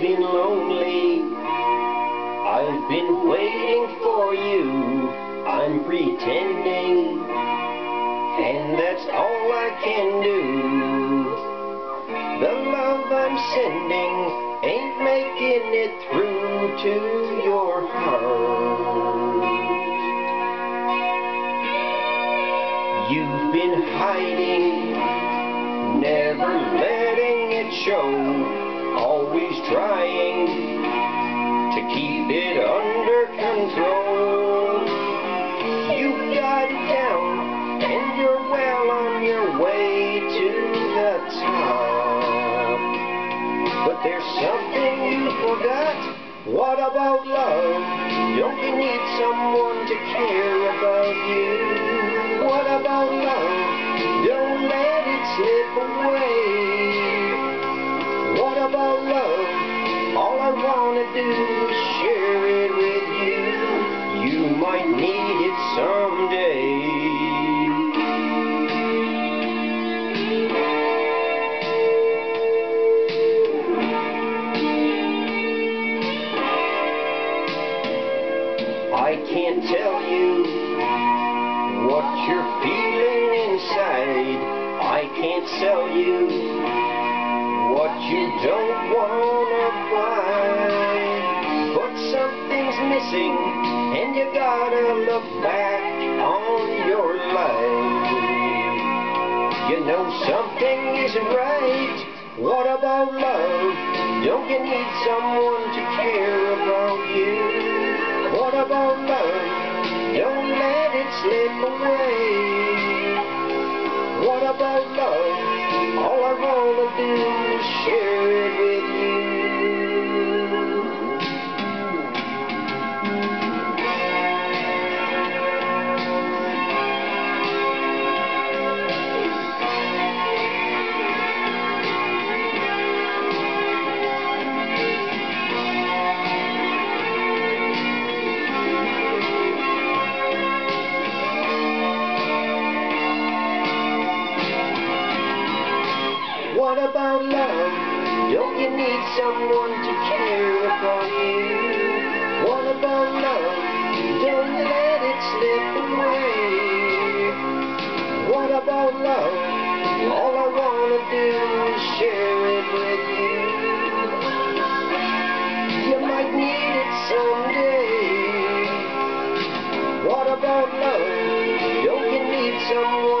been lonely. I've been waiting for you. I'm pretending, and that's all I can do. The love I'm sending ain't making it through to your heart. You've been hiding, never letting it show. Always trying to keep it under control. You've got it down, and you're well on your way to the top. But there's something you forgot. What about love? Don't you need someone to care about you? What about love? Don't let it slip away. About love, all I want to do is share it with you. You might need it someday. I can't tell you what you're feeling inside. I can't sell you what you don't wanna buy. But something's missing, and you gotta look back on your life. You know something isn't right. What about love? Don't you need someone to care about you? What about love? Don't let it slip away. What about love? All I wanna do is share it with you. What about love? Don't you need someone to care about you? What about love? Don't let it slip away. What about love? All I wanna do is share it with you. You might need it someday. What about love? Don't you need someone